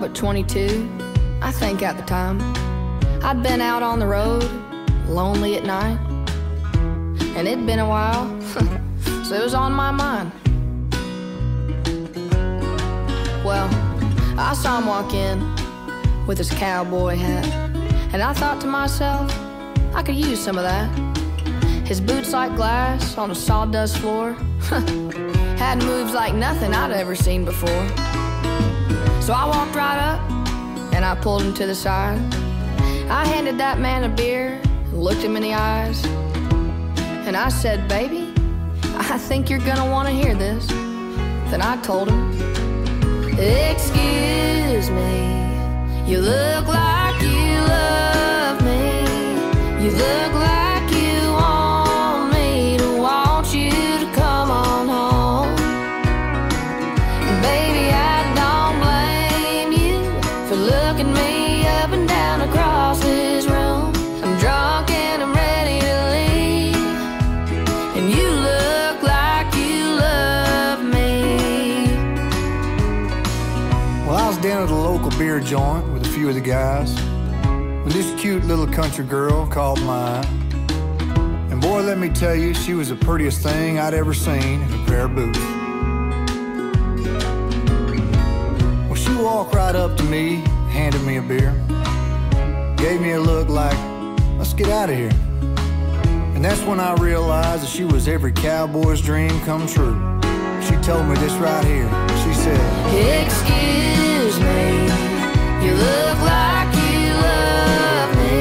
but 22, I think at the time I'd been out on the road, lonely at night, and it'd been a while, so it was on my mind. Well, I saw him walk in with his cowboy hat, and I thought to myself, I could use some of that. His boots like glass on a sawdust floor had moves like nothing I'd ever seen before. So I walked right up and I pulled him to the side. I handed that man a beer and looked him in the eyes, and I said, "Baby, I think you're gonna wanna hear this." Then I told him, "Excuse me, you look like you love me. You look like you want me to want you to come on home. And baby, I don't blame you for looking me up and down across this room. I'm drunk and I'm ready to leave, and you look like you love me." Well, I was down at a local beer joint with a few of the guys when this cute little country girl caught my eye. And boy, let me tell you, she was the prettiest thing I'd ever seen in a pair of boots. Well, she walked right up to me, handed me a beer, gave me a look like, "Let's get out of here." And that's when I realized that she was every cowboy's dream come true. She told me this right here. She said, "Excuse me, you look like you love me.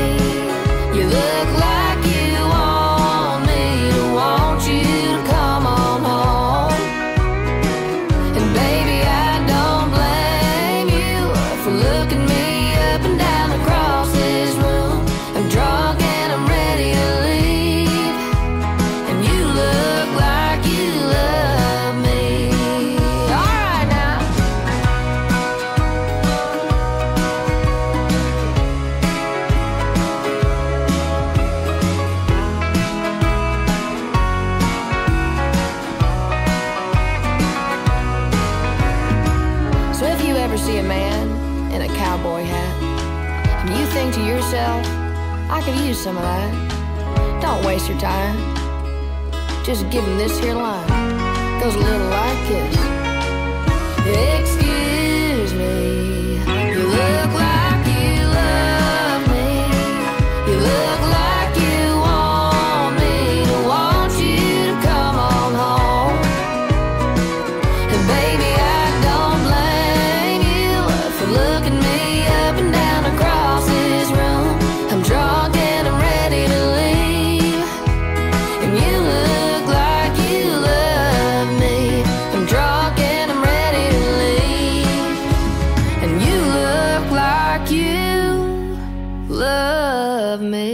You look like you want me to want you to come on home. And baby, I don't blame you for looking me up and down across this room. I'm drunk and I'm ready to leave, and you look like you love me." All right now. So if you ever see a man in a cowboy hat and you think to yourself, I could use some of that, don't waste your time. Just give him this here line. Goes a little like this. Excuse me, you look like you love me. You look like you want me to want you to come on home. And baby, I don't blame you for looking me up and down across this room. I'm drunk and I'm ready to leave, and you look like you love me. I'm drunk and I'm ready to leave, and you look like you love me.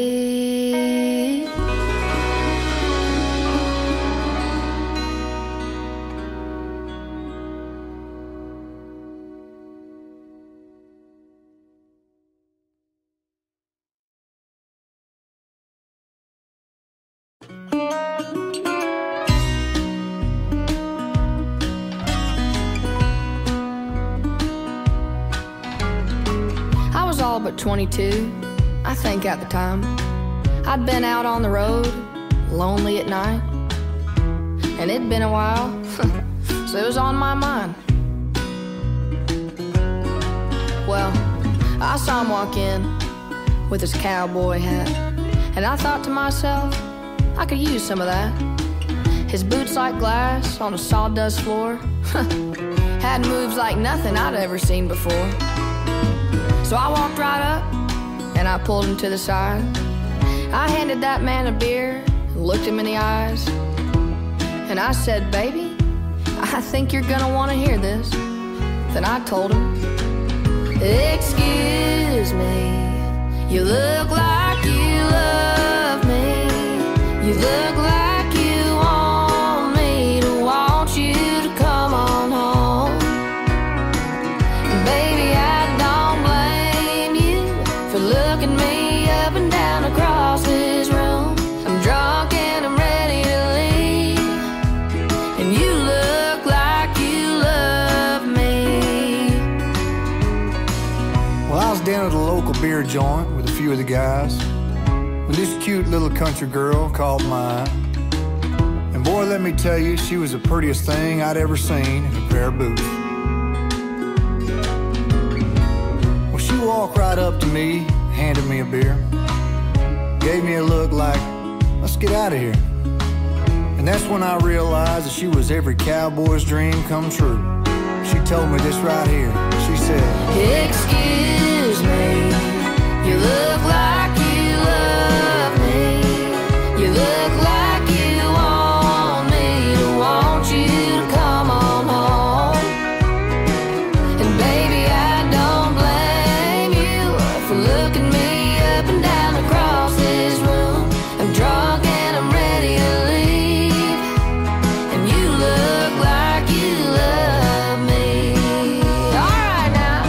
I was all but 22, I think at the time. I'd been out on the road, lonely at night, and it'd been a while, so it was on my mind. Well, I saw him walk in with his cowboy hat, and I thought to myself, I could use some of that. His boots like glass on a sawdust floor had moves like nothing I'd ever seen before. So I walked right up and I pulled him to the side. I handed that man a beer and looked him in the eyes, and I said, "Baby, I think you're gonna wanna hear this." Then I told him, "Excuse me, you look like you love me. You look like you want me to want you to come on home. And baby, I don't blame you for looking me up and down across this room. I'm drunk and I'm ready to leave, and you look like you love me." beer joint with a few of the guys when this cute little country girl called mine. And boy, let me tell you, she was the prettiest thing I'd ever seen in a pair of boots. Well, she walked right up to me, handed me a beer, gave me a look like, let's get out of here. And that's when I realized that she was every cowboy's dream come true. She told me this right here. She said, excuse me, you look like you love me. You look like you want me to want you to come on home. And baby, I don't blame you for looking me up and down across this room. I'm drunk and I'm ready to leave, and you look like you love me. All right now.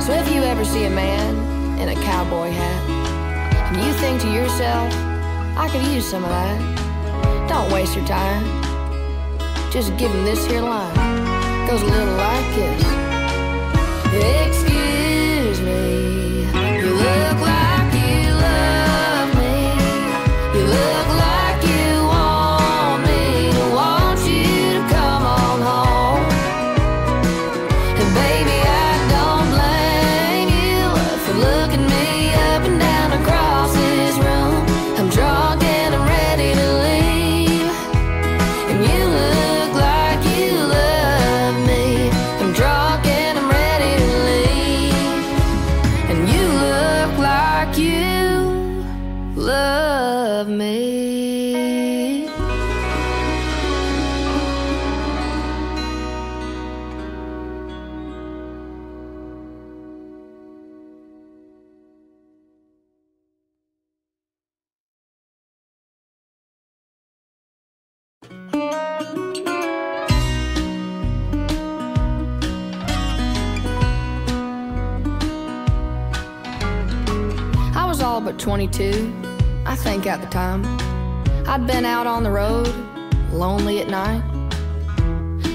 So if you ever see a man in a cowboy hat and you think to yourself, I could use some of that, don't waste your time. Just give him this here line. Goes a little like this. Excuse me, you look like you love me. You look like you want me to want you to come on home. And baby, I don't blame you for looking me up and down across this room. I'm drunk. But 22, I think at the time, I'd been out on the road, lonely at night,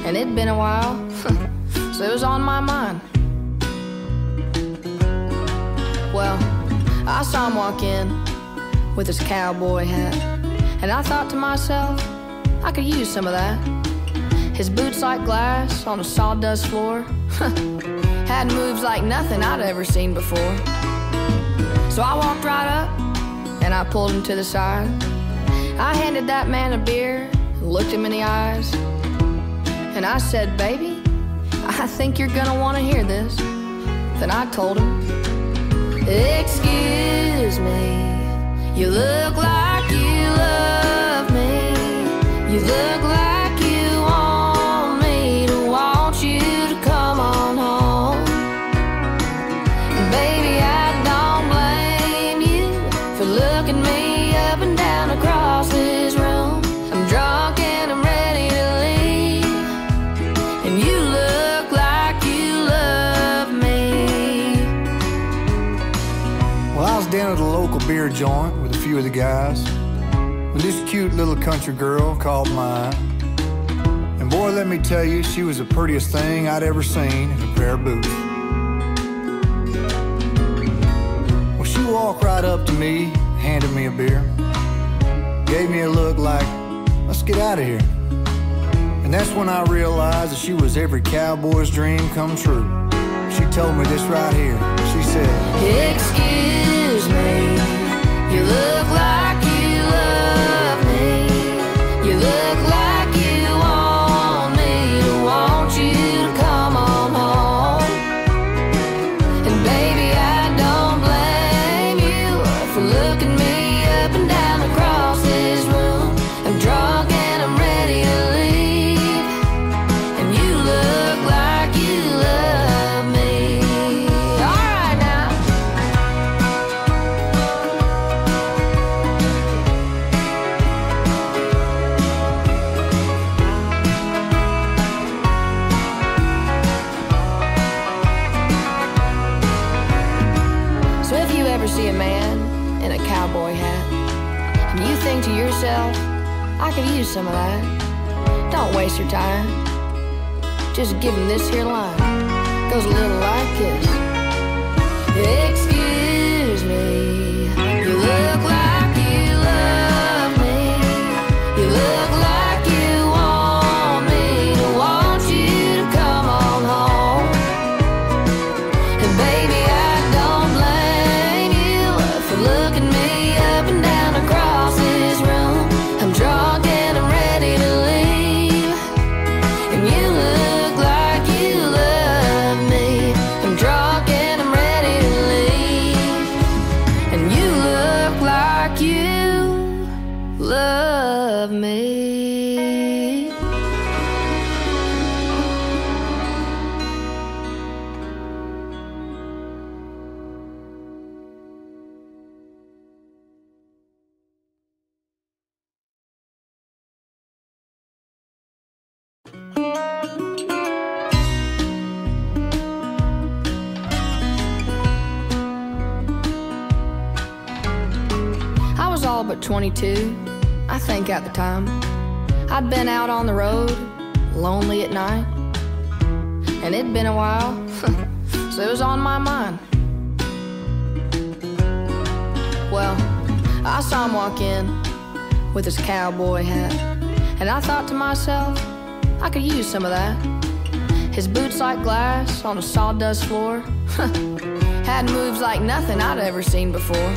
and it'd been a while, so it was on my mind. Well, I saw him walk in with his cowboy hat, and I thought to myself, I could use some of that. His boots like glass on a sawdust floor, had moves like nothing I'd ever seen before. So I walked right up, and I pulled him to the side. I handed that man a beer, looked him in the eyes, and I said, baby, I think you're gonna wanna hear this. Then I told him, excuse me, you look like you love me. You look like you want me to want you to come on home. And baby, looking me up and down across this room. I'm drunk and I'm ready to leave, and you look like you love me. Well, I was down at a local beer joint with a few of the guys when this cute little country girl called mine. And boy, let me tell you, she was the prettiest thing I'd ever seen in a pair of boots. Well, she walked right up to me, handed me a beer, gave me a look like, let's get out of here. And that's when I realized that she was every cowboy's dream come true. She told me this right here. She said, excuse me, you look like you love me. You look like you want me to want you to come on home. And baby, I don't blame you for looking and down across this room. I'm drunk and I'm ready to leave, and you look like you love me. All right now. cowboy hat. And you think to yourself, I could use some of that. Don't waste your time. Just give him this here line. Goes a little like this. Excuse me, you look like you love me. You look like you want me to want you to come on home. And baby, I don't blame you for looking me up and down across this room. I'm drunk and I'm ready to leave, and you look like you love me. I'm drunk and I'm ready to leave, and you look like you love me. I was all but 22, I think, at the time. I'd been out on the road, lonely at night, and it'd been a while, so it was on my mind. Well, I saw him walk in with his cowboy hat, and I thought to myself, I could use some of that. His boots like glass on a sawdust floor had moves like nothing I'd ever seen before.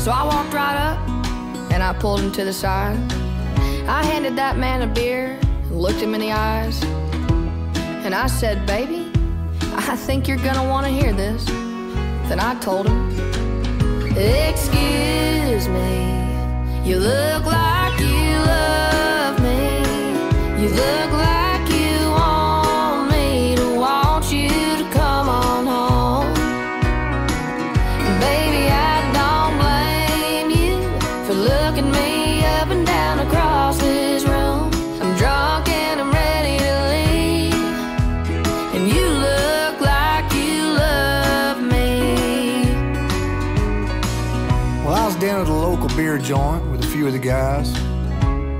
So I walked right up and I pulled him to the side. I handed that man a beer, looked him in the eyes, and I said, baby, I think you're gonna wanna hear this. Then I told him, excuse me, you look like you love me. You look like you want me to want you to come on home. And baby, looking me up and down across this room. I'm drunk and I'm ready to leave, and you look like you love me. Well, I was down at a local beer joint with a few of the guys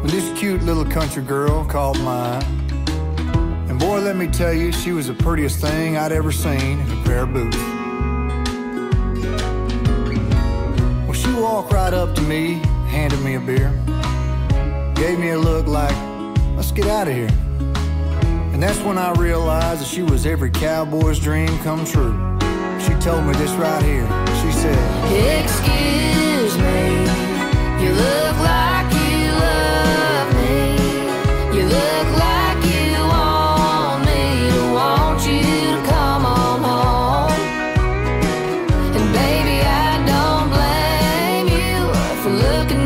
when this cute little country girl caught my eye. And boy, let me tell you, she was the prettiest thing I'd ever seen in a pair of boots. Well, she walked right up to me, handed me a beer, gave me a look like, let's get out of here. And that's when I realized that she was every cowboy's dream come true. She told me this right here. She said, excuse me, you look like you love me. You look like you want me to want you to come on home. And baby, I don't blame you for looking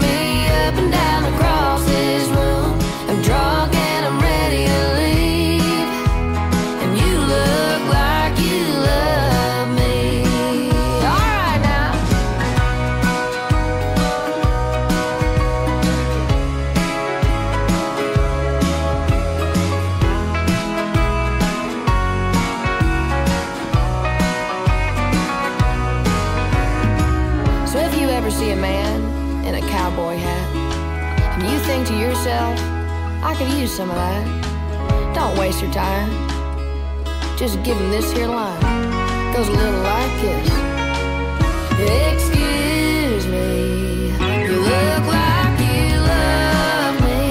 I could use some of that. Don't waste your time. Just give him this here line. Goes a little like this. Excuse me, you look like you love me.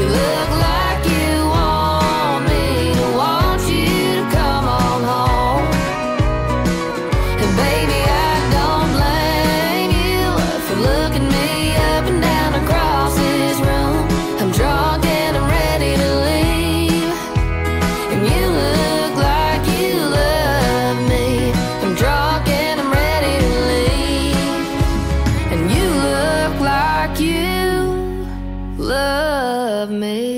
You look like you want me to want you to come on home. And baby, I don't blame you for looking me up and down across this room. I'm drunk and I'm ready to leave, and you look like you love me. I'm drunk and I'm ready to leave, and you look like you love me.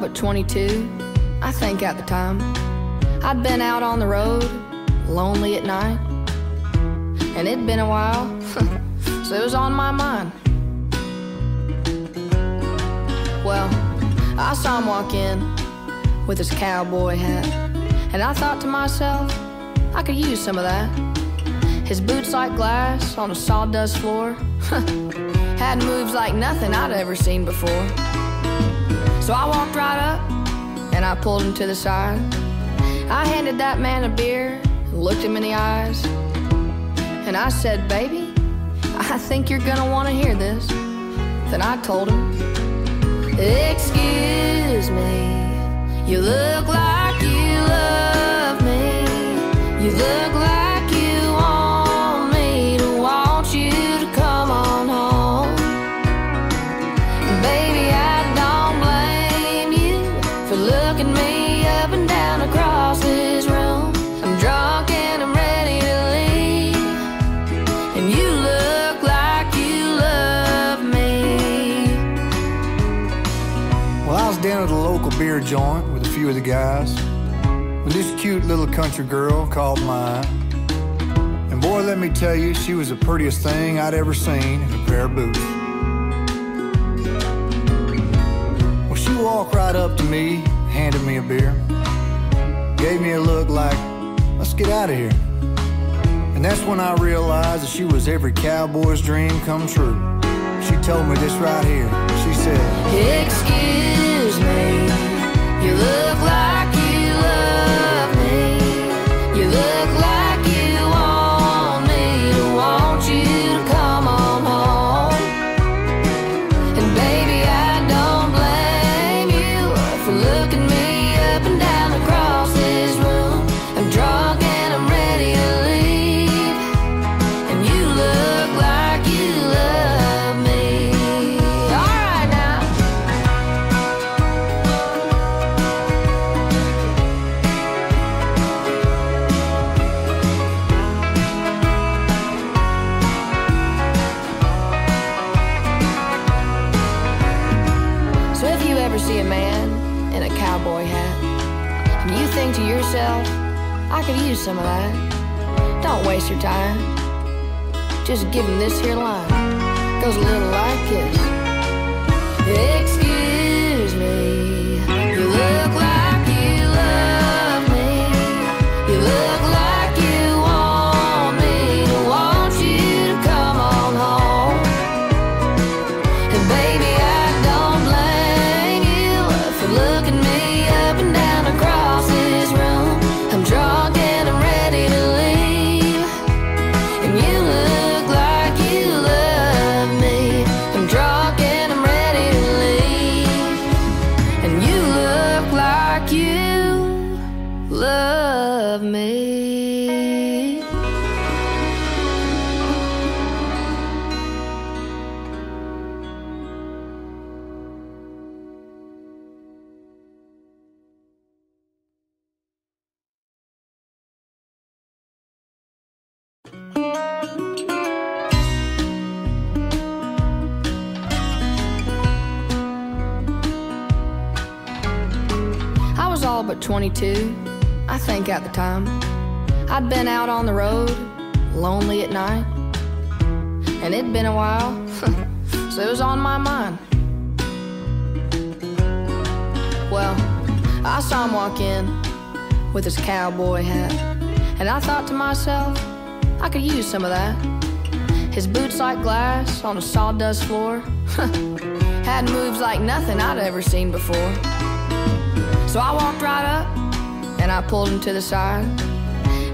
but 22, I think at the time. I'd been out on the road, lonely at night, and it'd been a while, so it was on my mind. Well, I saw him walk in with his cowboy hat, and I thought to myself, I could use some of that. His boots like glass on a sawdust floor, had moves like nothing I'd ever seen before. So I walked right up and I pulled him to the side. I handed that man a beer, looked him in the eyes, and I said, "Baby, I think you're gonna wanna hear this." Then I told him, "Excuse me, you look like you love me. You look like you want me to want you to come on home. And baby, I don't blame you for looking me up and down across this room. I'm drunk and I'm ready to leave, and you look like you love me." Well, I was down at a local beer joint with a few of the guys when this cute little country girl caught my eye. And boy, let me tell you, she was the prettiest thing I'd ever seen in a pair of boots. Well, she walked right up to me, handed me a beer, gave me a look like, "Let's get out of here." And that's when I realized that she was every cowboy's dream come true. She told me this right here. She said, "Excuse me, you look like you love me. You look like you want me to want you to come on home. And baby, I don't blame you for looking me up and down across this room. I'm drunk and I'm ready to leave, and you look like you love me." All right now. So if you ever see a man in a cowboy hat and you think to yourself, I could use some of that, don't waste your time. Just give him this here line. Goes a little like this. Excuse me, you look like you love me. You look like you want me to want you to come on home. And baby, I don't blame you for looking me up and down across this room. I'm drunk and I'm ready to leave, and you look like you love me. I'm drunk and I'm ready to leave, and you look like you love me. I was all but 22, I think at the time. I'd been out on the road, lonely at night, and it'd been a while, so it was on my mind. Well, I saw him walk in with his cowboy hat, and I thought to myself, I could use some of that. His boots like glass on a sawdust floor, had moves like nothing I'd ever seen before. So I walked right up and I pulled him to the side.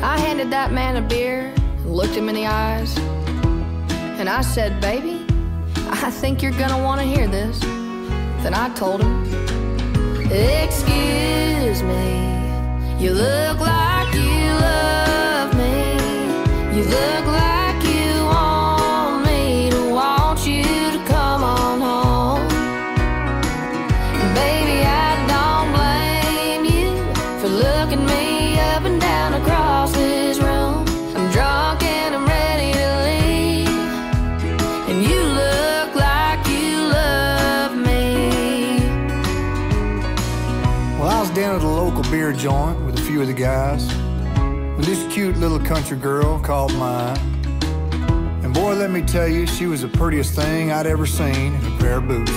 I handed that man a beer, looked him in the eyes, and I said, "Baby, I think you're gonna wanna hear this." Then I told him, "Excuse me, you look like you love me. You look like you want me to want you to come on home. And baby, I don't blame you for looking me up and down across this room. I'm drunk and I'm ready to leave, and you look like you love me." down at a local beer joint with a few of the guys, with this cute little country girl called Mine. And boy, let me tell you, she was the prettiest thing I'd ever seen in a pair of boots.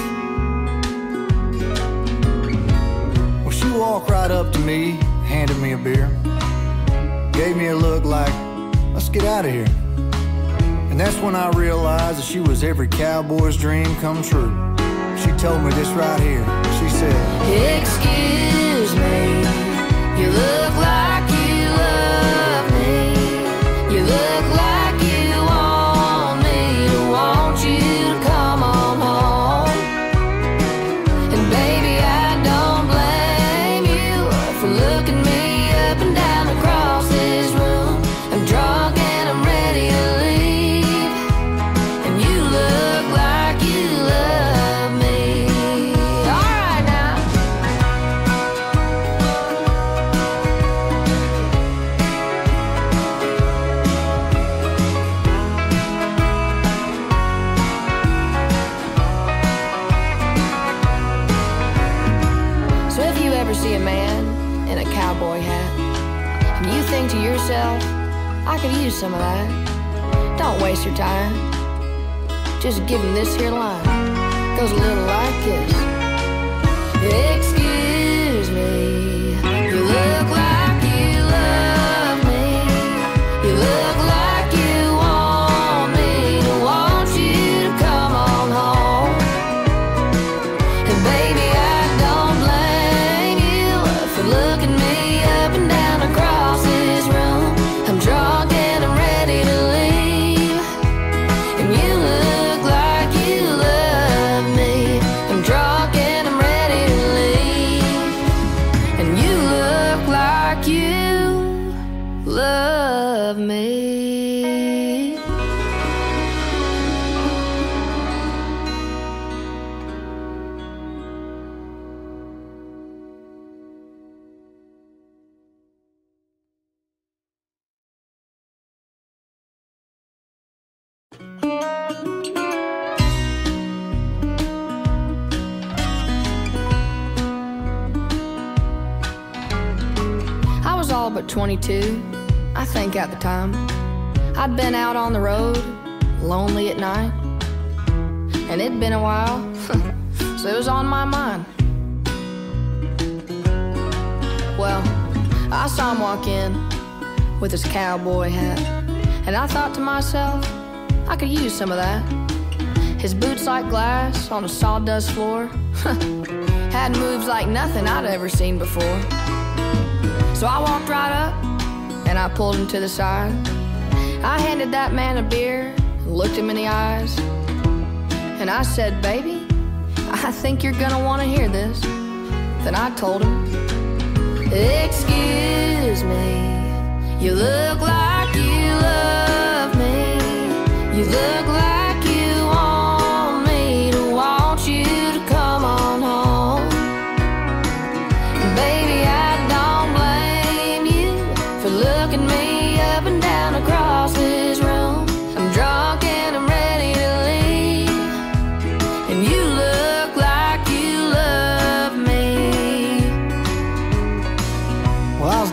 Well, she walked right up to me, handed me a beer, gave me a look like, let's get out of here. And that's when I realized that she was every cowboy's dream come true. She told me this right here. She said, excuse me, you look like you love me. You look like you want me. Want you to come on home. And baby, I don't blame you for looking me up and down across this room. I'm drunk and I'm ready to leave. See a man in a cowboy hat, and you think to yourself, I could use some of that. Don't waste your time. Just give him this here line. Goes a little like this. Excuse me, you look like you love me. You look like but 22, I think at the time. I'd been out on the road, lonely at night, and it'd been a while, so it was on my mind. Well, I saw him walk in with his cowboy hat, and I thought to myself, I could use some of that. His boots like glass on a sawdust floor, had moves like nothing I'd ever seen before. So I walked right up, and I pulled him to the side. I handed that man a beer, looked him in the eyes, and I said, baby, I think you're gonna wanna hear this. Then I told him, excuse me, you look like you love me. You look like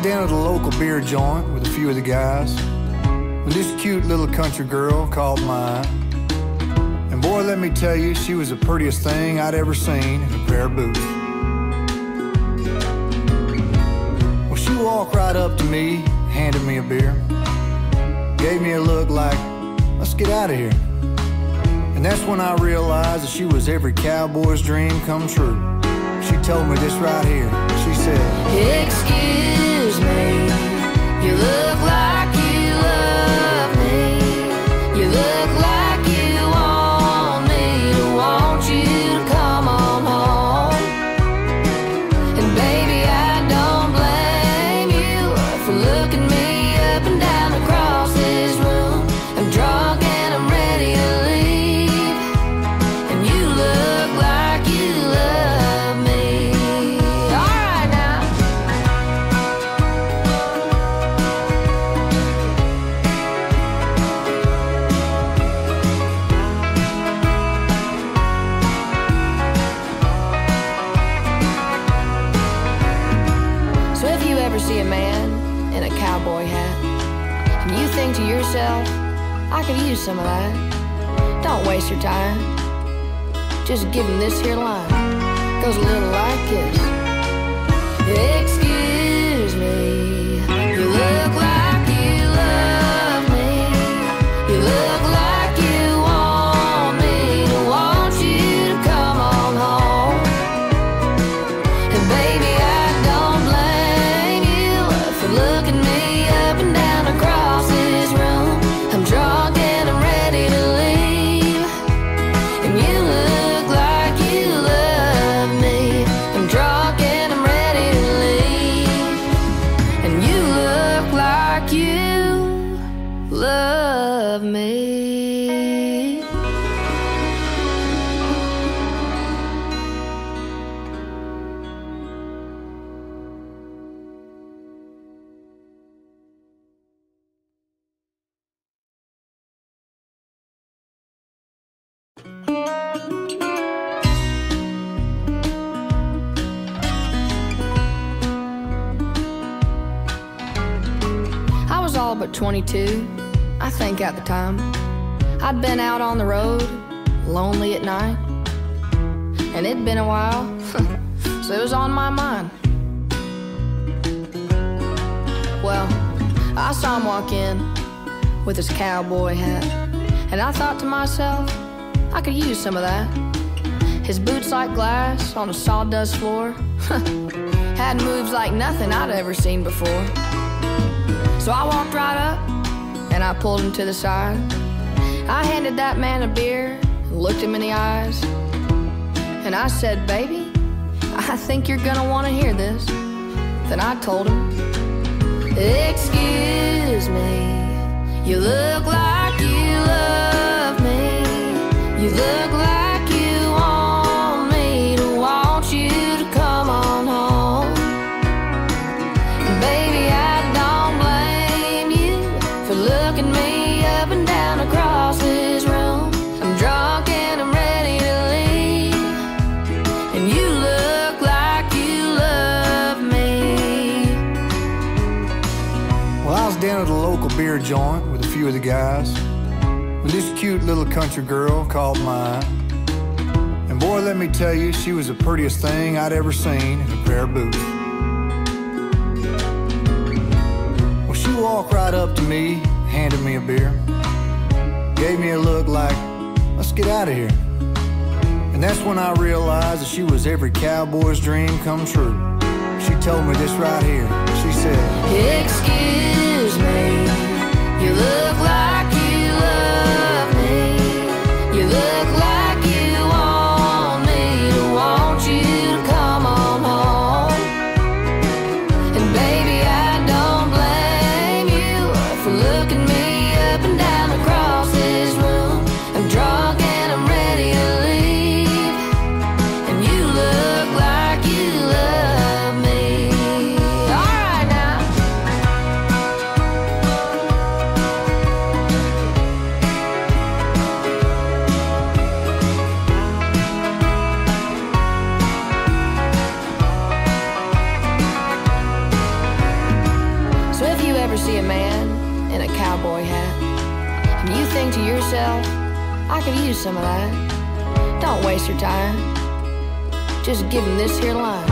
down at a local beer joint with a few of the guys, with this cute little country girl called Mine. And boy, let me tell you, she was the prettiest thing I'd ever seen in a pair of boots. Well, she walked right up to me, handed me a beer, gave me a look like, let's get out of here. And that's when I realized that she was every cowboy's dream come true. She told me this right here. She said, excuse me, you look like you love me. You look like you want me. Want you to come on home. And baby, I don't blame you for looking me up and down across this room. I'm drunk and I'm ready to leave. And you look like you love me. All right now. see a man in a cowboy hat, and you think to yourself, I could use some of that. Don't waste your time. Just give him this here line. Goes a little like this. Excuse me, you look like you love me. You look like you want me to want you to come on home. And baby, I don't blame you for looking me up and down across this room. I'm drunk and I'm ready to leave, and you look like you love me. I'm drunk and I'm ready to leave, and you look like you love me. I was all but 22, I think, at the time. I'd been out on the road, lonely at night, and it'd been a while, so it was on my mind. Well, I saw him walk in with his cowboy hat, and I thought to myself, I could use some of that. His boots like glass on a sawdust floor had moves like nothing I'd ever seen before. So I walked right up and I pulled him to the side. I handed that man a beer, looked him in the eyes, and I said, baby, I think you're gonna wanna hear this. Then I told him, excuse me, you look like you love me. You look like you want me to want you to come on home. And baby, looking me up and down across this room. I'm drunk and I'm ready to leave, and you look like you love me. Well, I was down at a local beer joint with a few of the guys, when this cute little country girl caught my eye. And boy, let me tell you, she was the prettiest thing I'd ever seen in a pair of boots. Well, she walked right up to me, handed me a beer, gave me a look like, let's get out of here. And that's when I realized that she was every cowboy's dream come true. She told me this right here. She said, excuse me, you look like you love me. You look like you want me to want you to come on home. And baby, I don't blame you for looking up and down across this room. I'm drunk and I'm ready to leave, and you look like you love me. All right now. So if you ever see a man in a cowboy hat, and you think to yourself, I could use some of that. Don't waste your time. Just give him this here line.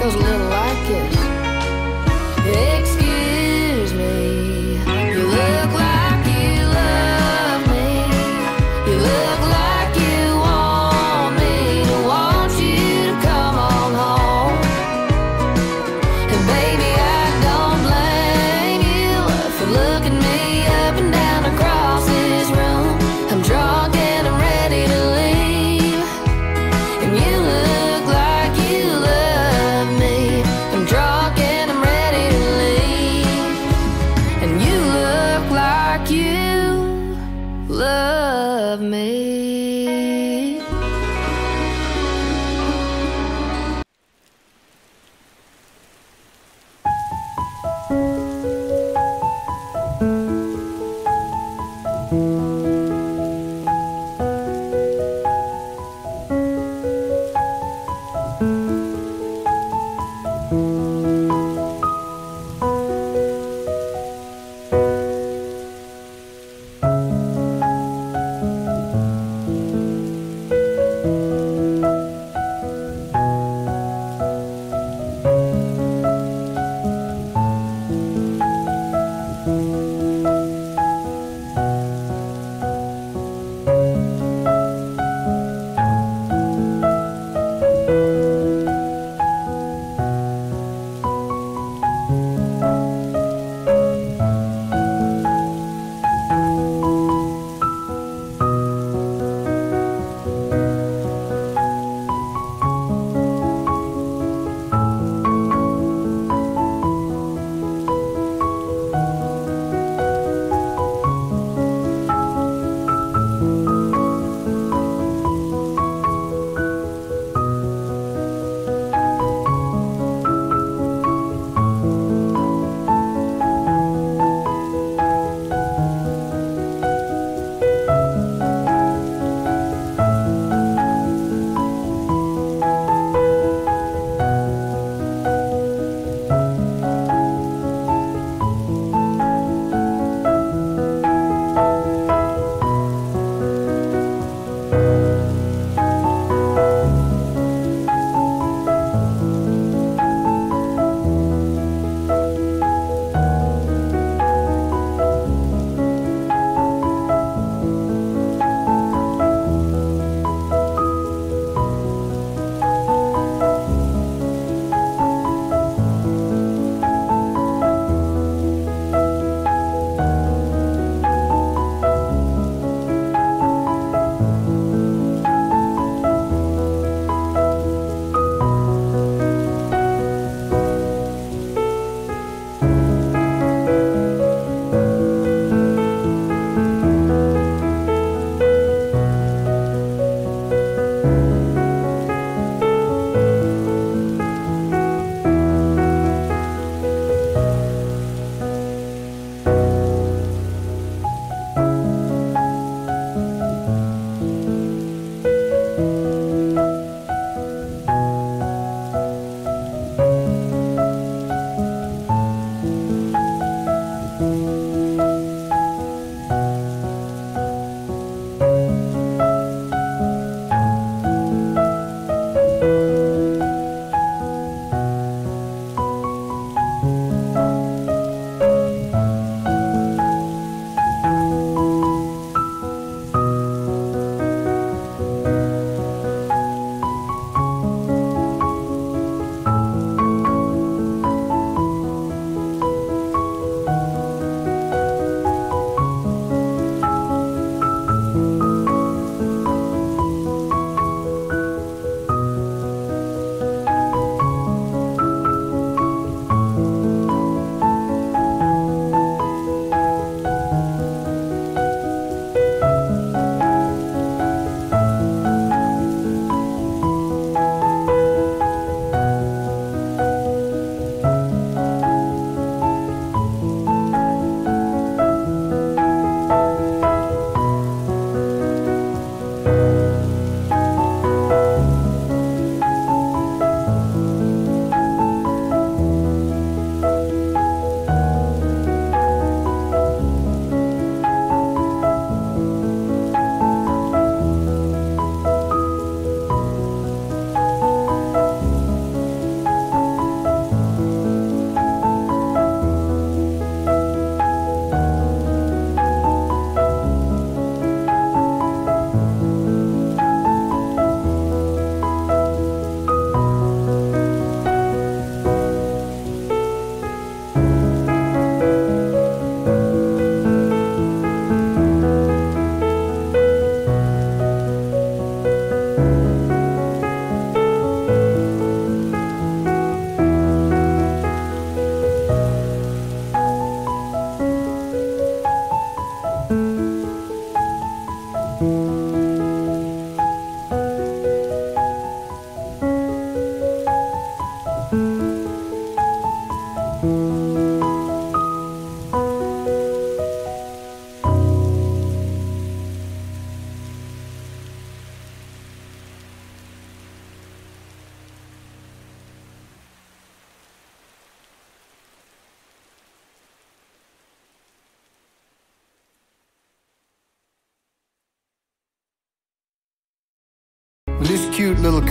Goes a little like this. Excuse me, you look like you love me. You look like you want me to want you to come on home. And baby, I don't blame you for looking me up and down across this room. I'm drunk and I'm ready to leave, and you look like you love me. I'm drunk and I'm ready to leave.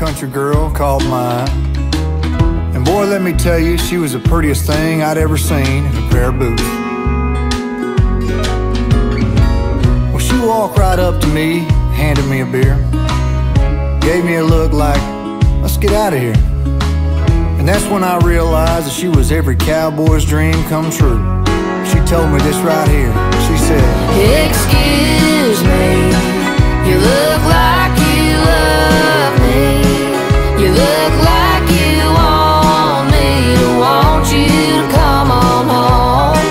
country girl called mine. And boy, let me tell you, she was the prettiest thing I'd ever seen in a pair of boots. Well, she walked right up to me, handed me a beer, gave me a look like, let's get out of here. And that's when I realized that she was every cowboy's dream come true. She told me this right here. She said, excuse me, you look like you love me. You look like you want me to want you to come on home.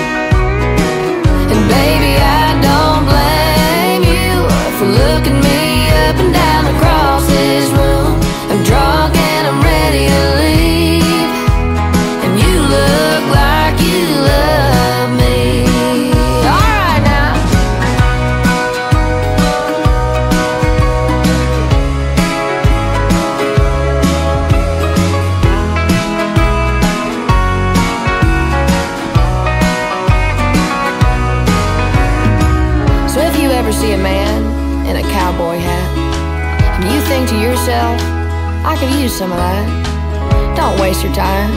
And baby, I don't blame you for looking me up and down across this room. I'm drunk and I'm ready to leave. I could use some of that. Don't waste your time.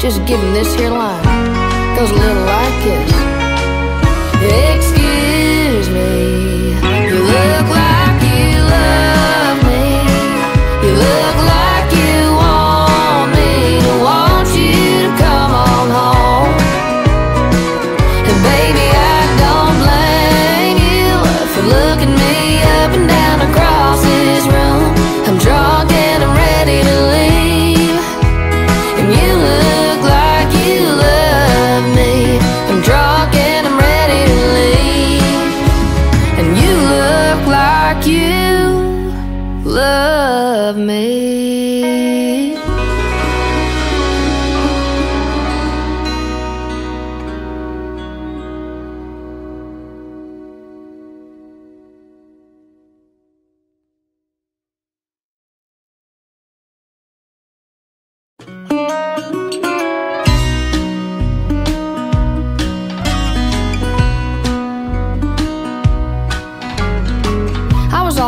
Just give him this here line. Goes a little like this. Excuse me, you look like you love me. You look like you want me to want you to come on home. And baby, I don't blame you for looking me up and down across this room. I'm drunk and I'm ready to leave, and you look like you love me. I'm drunk and I'm ready to leave, and you look like you love me.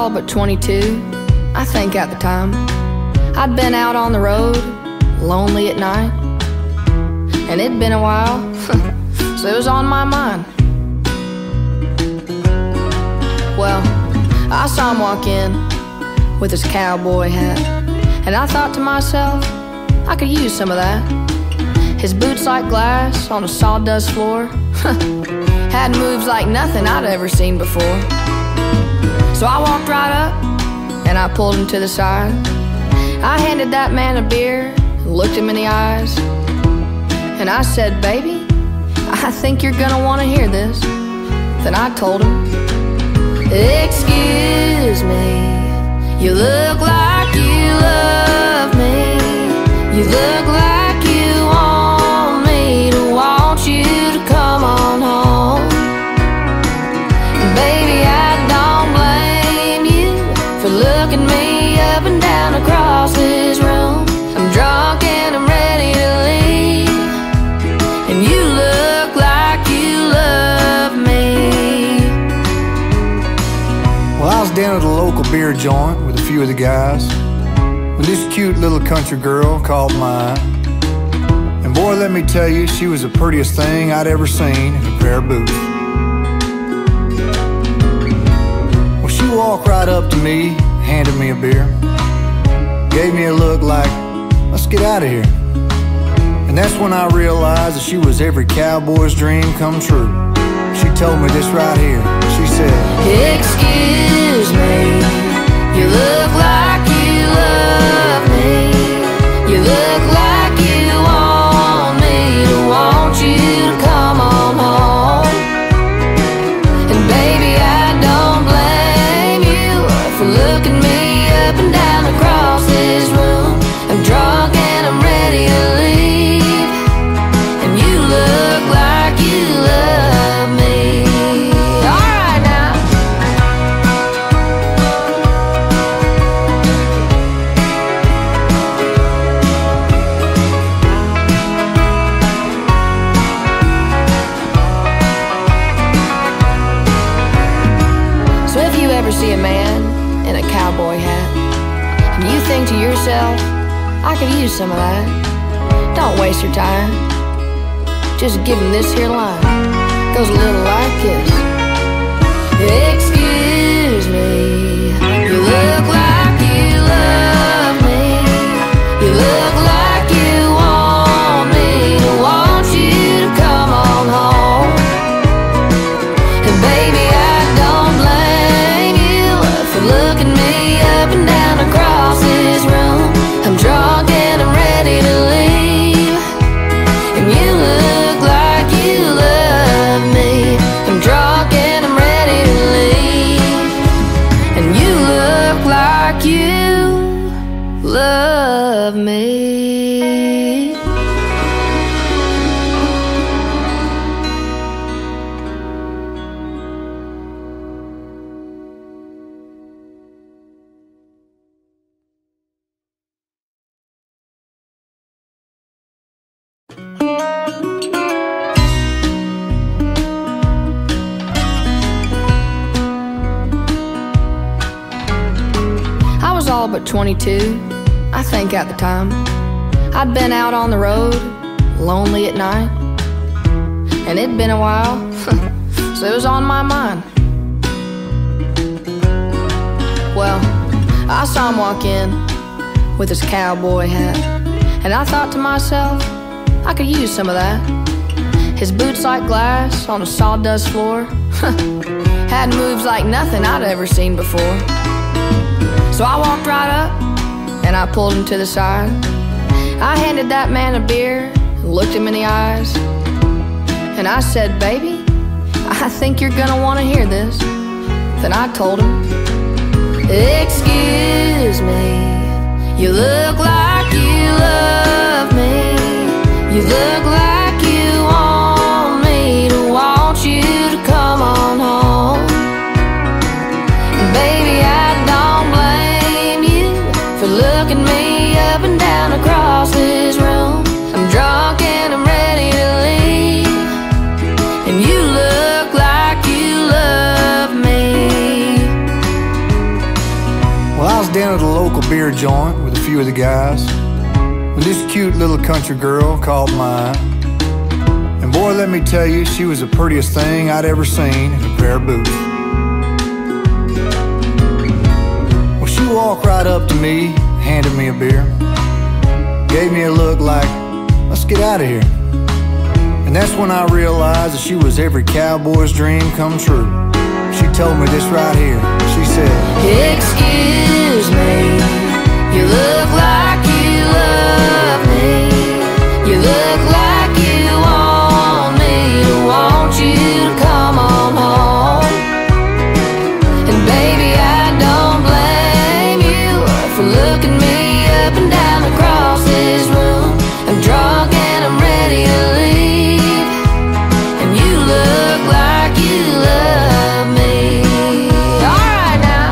But 22, I think at the time, I'd been out on the road, lonely at night, and it'd been a while, so it was on my mind. Well, I saw him walk in with his cowboy hat, and I thought to myself, I could use some of that. His boots like glass on a sawdust floor, had moves like nothing I'd ever seen before. So I walked right up, and I pulled him to the side. I handed that man a beer, looked him in the eyes, and I said, baby, I think you're gonna wanna hear this. Then I told him, excuse me, you look like you love me. You look like you want me to want you to come on home. And baby, looking me up and down across this room. I'm drunk and I'm ready to leave, and you look like you love me. Well, I was down at a local beer joint with a few of the guys when this cute little country girl called mine. And boy, let me tell you, she was the prettiest thing I'd ever seen in a pair of boots. Well, she walked right up to me, handed me a beer, gave me a look like, let's get out of here. And that's when I realized that she was every cowboy's dream come true. She told me this right here. She said, excuse me, you look like you love me. You look like you want me to want you to come on home. And baby, I don't blame you for looking up and down across this room. I'm drunk and I'm ready to leave, and you look like you love me. All right now. I could use some of that. Don't waste your time. Just give him this here line. Goes a little like this. Excuse me, you look like you love me. You look like you want me. I want you to come on home. And baby, I don't blame you for looking me up and down across this room. I'm drunk and I'm ready to leave, and you look like you love me. I'm drunk and I'm ready to leave, and you look like you love me. But 22, I think at the time, I'd been out on the road, lonely at night, and it'd been a while, so it was on my mind. Well, I saw him walk in with his cowboy hat, and I thought to myself, I could use some of that. His boots like glass on a sawdust floor, had moves like nothing I'd ever seen before. So I walked right up, and I pulled him to the side. I handed that man a beer, looked him in the eyes, and I said, baby, I think you're gonna wanna hear this. Then I told him, excuse me, you look like you love me. You look like you want me, to want you to come on home. And baby, looking me up and down across this room. I'm drunk and I'm ready to leave, and you look like you love me. Well, I was down at a local beer joint with a few of the guys when this cute little country girl caught my eye. And boy, let me tell you, she was the prettiest thing I'd ever seen in a pair of boots. Well, she walked right up to me, handed me a beer, gave me a look like, let's get out of here. And that's when I realized that she was every cowboy's dream come true. She told me this right here. She said, excuse me, you look like you love me. You look like you want me, I want you to come on home. And baby, I don't blame you for looking up and down across this room. I'm drunk and I'm ready to leave, and you look like you love me. All right now.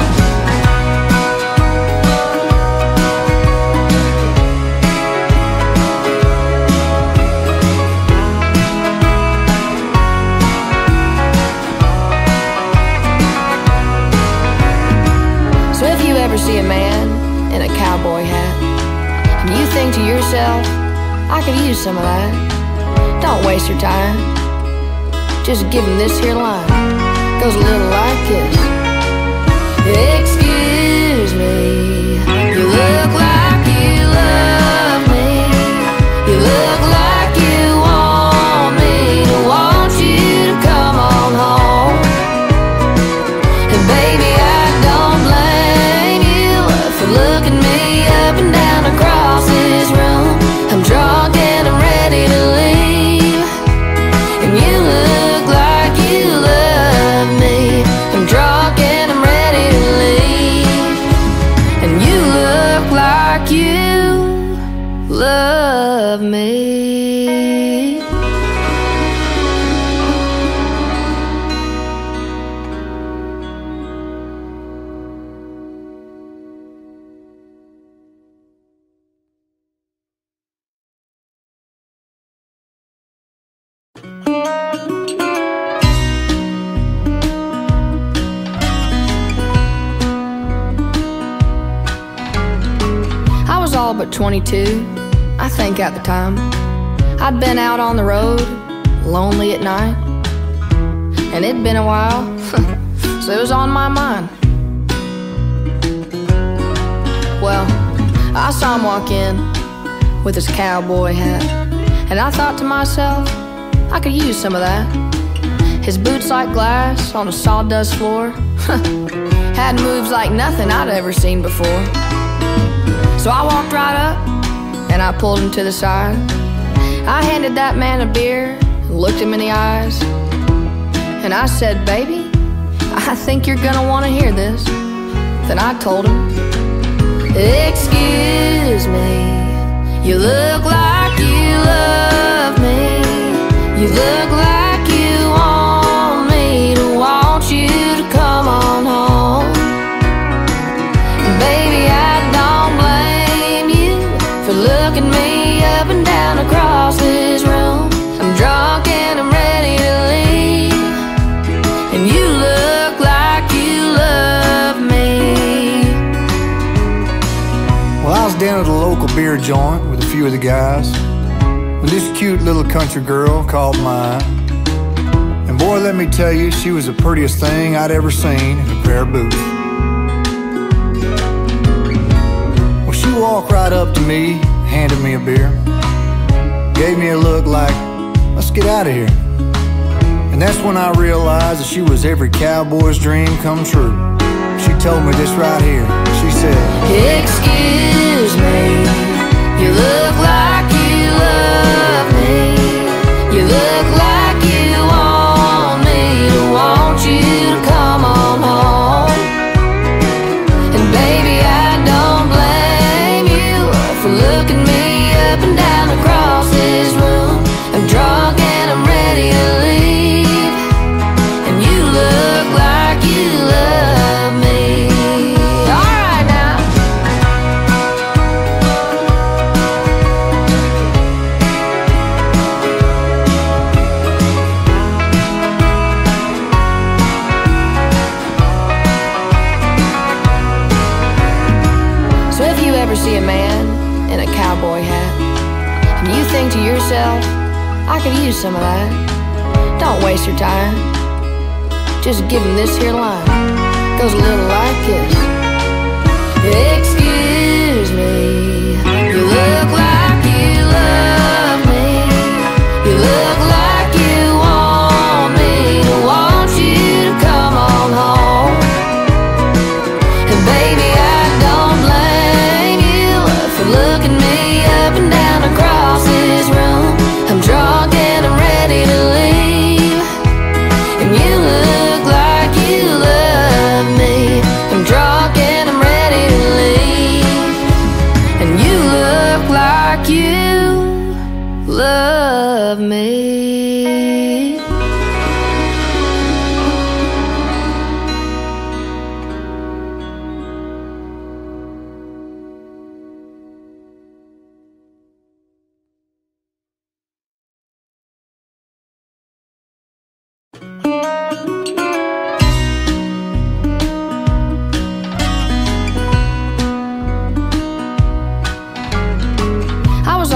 So if you ever see a man in a cowboy hat, you think to yourself, I could use some of that. Don't waste your time. Just give him this here line. Goes a little like this. Excuse me, you look like you love me. You look like you want me. I want you to come on home. And baby, I don't blame you for looking me up and down across this room. I'm drunk and I'm ready to leave, and you look like you love me. I'm drunk and I'm ready to leave, and you look like you love me. all but 22, I think, at the time. I'd been out on the road, lonely at night, and it'd been a while, so it was on my mind. Well, I saw him walk in with his cowboy hat, and I thought to myself, I could use some of that. His boots like glass on a sawdust floor had moves like nothing I'd ever seen before. So I walked right up and I pulled him to the side. I handed that man a beer, looked him in the eyes, and I said, "Baby, I think you're gonna wanna hear this." Then I told him, "Excuse me, you look like you love me. You look like you want me to want you to come on home. And baby, I don't blame you for looking me up and down across this room. I'm drunk and I'm ready to leave, and you look like you love me." Well, I was down at a local beer joint with a few of the guys when this cute little country girl caught my eye. And boy, let me tell you, she was the prettiest thing I'd ever seen in a pair of boots. Well, she walked right up to me, handed me a beer, gave me a look like, "Let's get out of here." And that's when I realized that she was every cowboy's dream come true. She told me this right here. She said, "Excuse me, you look like you love me. You look like you want me to want you to come on home. And baby, I don't blame you for looking me up and down across this room. I'm drunk and I'm ready to leave, and you look like you love me." All right now. So if you ever see a man in a cowboy hat and you think to yourself, "I could use some of that," don't waste your time. Just give him this here line. Goes a little like this: "Excuse me, you look like you love me. You look like you want me to want you to come on home. And baby, I don't blame you for looking me up and down across this room. I'm drunk and I'm ready to leave, and you look like you love me. I'm drunk and I'm ready to leave, and you look like you love me."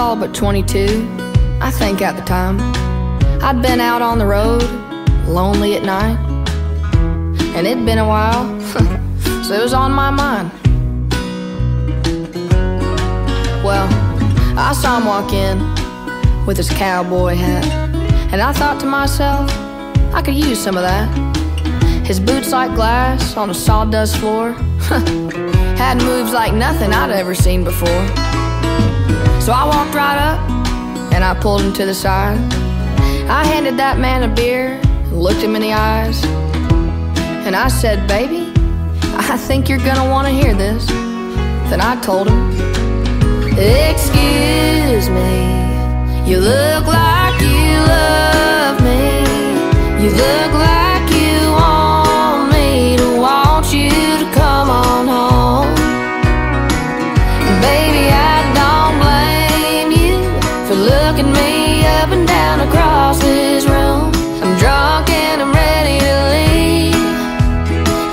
All but 22, I think, at the time. I'd been out on the road, lonely at night, and it'd been a while, so it was on my mind. Well, I saw him walk in with his cowboy hat, and I thought to myself, I could use some of that. His boots like glass on a sawdust floor had moves like nothing I'd ever seen before. So I walked right up and I pulled him to the side. I handed that man a beer, looked him in the eyes, and I said, "Baby, I think you're gonna wanna hear this." Then I told him, "Excuse me, you look like you love me. You look like you want me to want you to come on home. And baby, I don't blame for looking me up and down across this room. I'm drunk and I'm ready to leave,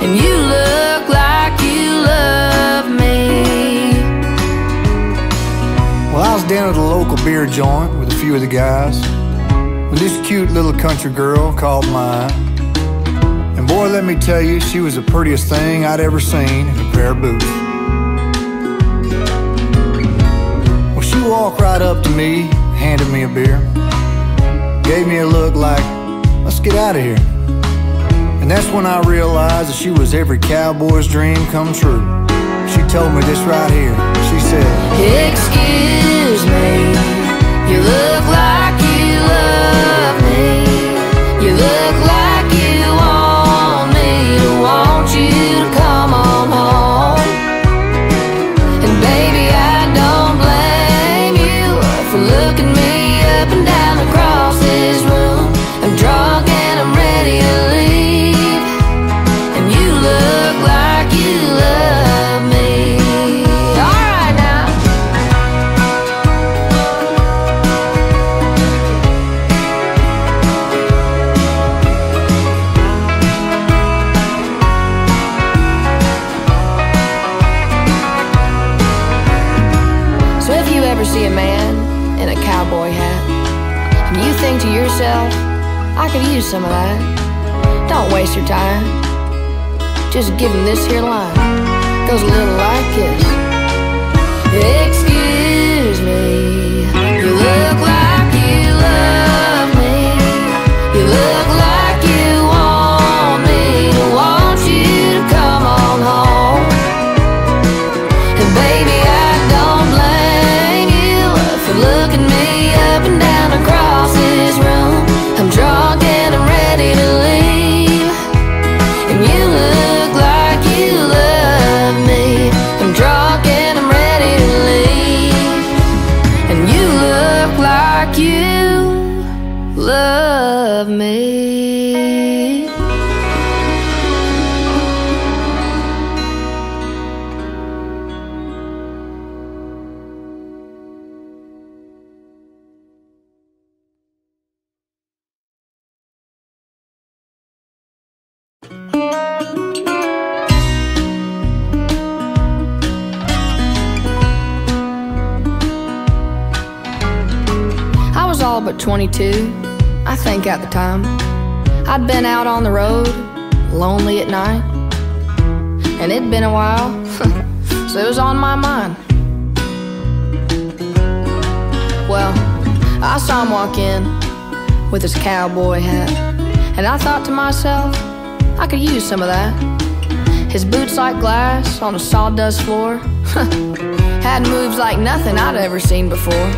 and you look like you love me." Well, I was down at a local beer joint with a few of the guys when this cute little country girl caught my eye. And boy, let me tell you, she was the prettiest thing I'd ever seen in a pair of boots. Well, she walked right up to me, handed me a beer, gave me a look like, let's get out of here. And that's when I realized that she was every cowboy's dream come true. She told me this right here. She said, excuse me, you look like you love me, you look like you want me, want you to come on home. And baby, I don't blame you for looking me up and down across this room. I'm drunk and I'm ready to leave, and you look like you love me. See a man in a cowboy hat and you think to yourself, I could use some of that, don't waste your time, just give him this here line. Goes a little like this: excuse me, you look like you love me, you look like you want me, want you to come on home. And baby, I don't blame looking me up and down across this room. I'm drunk and I'm ready to leave, and you look like you love me. I'm drunk and I'm ready to leave, and you look like you love me. All but 22, I think, at the time. I'd been out on the road, lonely at night, and it'd been a while, so it was on my mind. Well, I saw him walk in with his cowboy hat, and I thought to myself, I could use some of that. His boots like glass on a sawdust floor had moves like nothing I'd ever seen before.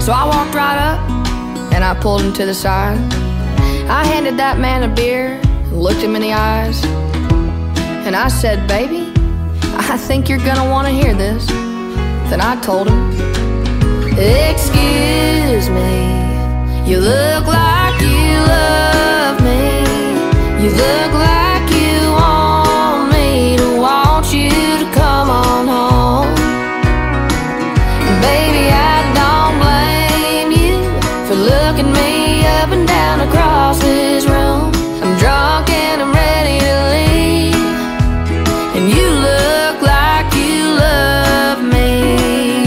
So I walked right up and I pulled him to the side. I handed that man a beer, looked him in the eyes, and I said, baby, I think you're gonna wanna hear this. Then I told him, excuse me, you look like you love me, you look like you want me to want you to come on home. And baby, I don't looking me up and down across this room. I'm drunk and I'm ready to leave, and you look like you love me.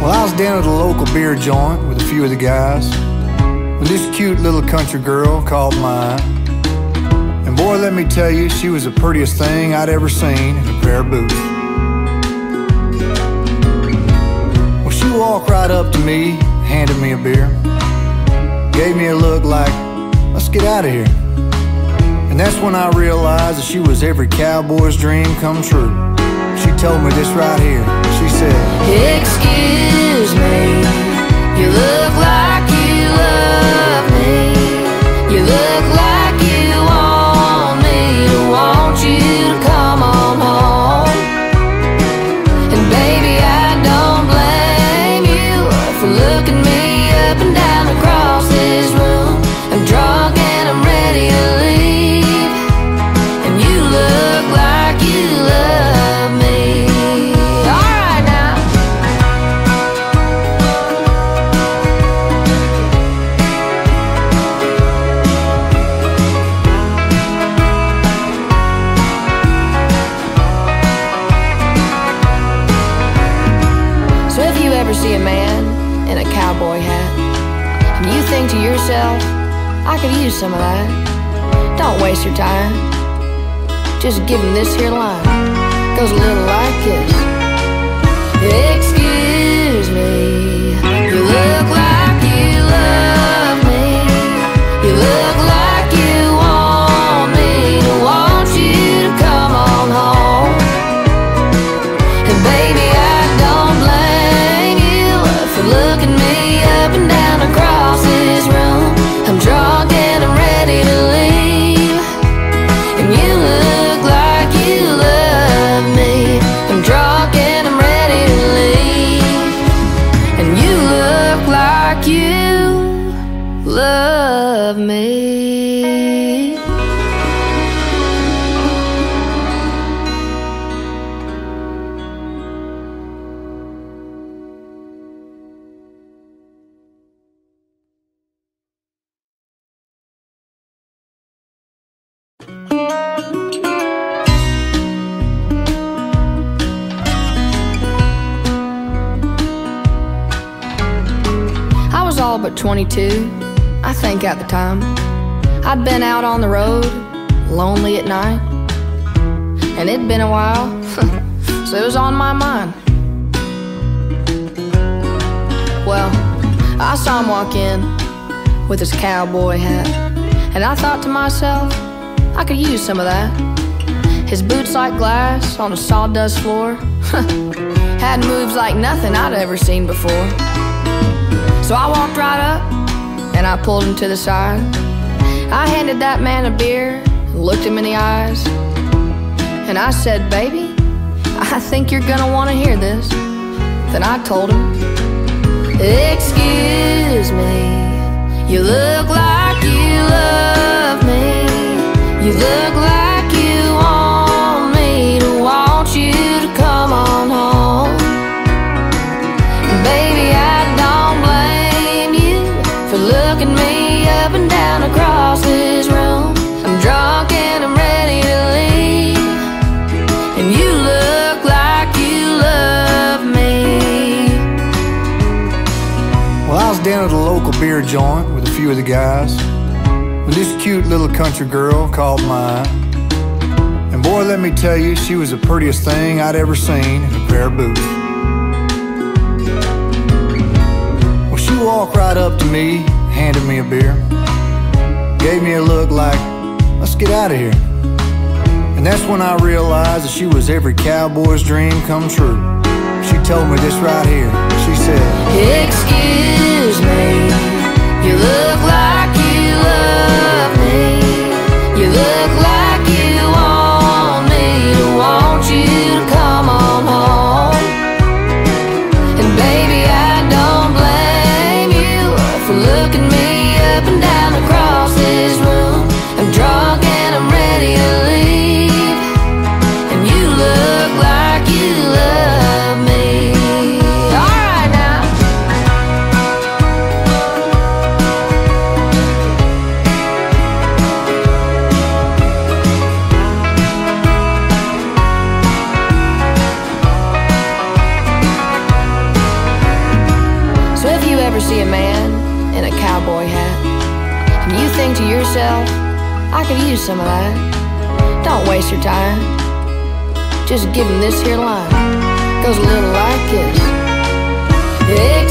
Well, I was down at a local beer joint with a few of the guys when this cute little country girl caught my eye. And boy, let me tell you, she was the prettiest thing I'd ever seen in a pair of boots. Well, she walked right up to me, handed me a beer, gave me a look like, let's get out of here. And that's when I realized that she was every cowboy's dream come true. She told me this right here. She said, excuse me, you look like you love me, you look like you want me, want you to come on home. And baby, I don't blame you for looking me up and down across this room. I'm drunk and I'm ready to leave, and you look like you love me. All right now. cowboy hat, and you think to yourself, I could use some of that, don't waste your time. Just give him this here line. Goes a little like this. Excuse me, you look like you love me. You look like you want me. I want you to come on home. And baby, I don't blame you for looking me up and down across this room. I'm drunk and I'm ready to leave, and you look like you love me. I'm drunk and I'm ready to leave, and you look like you love me. I was all but 22, I think, at the time. I'd been out on the road, lonely at night, and it'd been a while, so it was on my mind. Well, I saw him walk in with his cowboy hat, and I thought to myself, I could use some of that. His boots like glass on a sawdust floor had moves like nothing I'd ever seen before. So I walked right up and I pulled him to the side. I handed that man a beer and looked him in the eyes, and I said, baby, I think you're gonna wanna hear this. Then I told him, excuse me, you look like you love me. You look like you want me to want you to come on home. And baby, I don't blame you for looking me up and down across this room. I'm drunk and I'm ready to leave, and you look like you love me. Well, I was down at a local beer joint with a few of the guys when this cute little country girl caught my eye. And boy, let me tell you, she was the prettiest thing I'd ever seen in a pair of boots. Well, she walked right up to me, handed me a beer, gave me a look like, let's get out of here. And that's when I realized that she was every cowboy's dream come true. She told me this right here. She said, excuse me, you look like you love me. You look like you want me to want you to come on home. And baby, I don't blame you for looking me up and down across this room. I'm drunk and I'm ready to leave, and you look like you love me. All right now. See a man in a cowboy hat, and you think to yourself, I could use some of that, don't waste your time. Just give him this here line. Goes a little like this.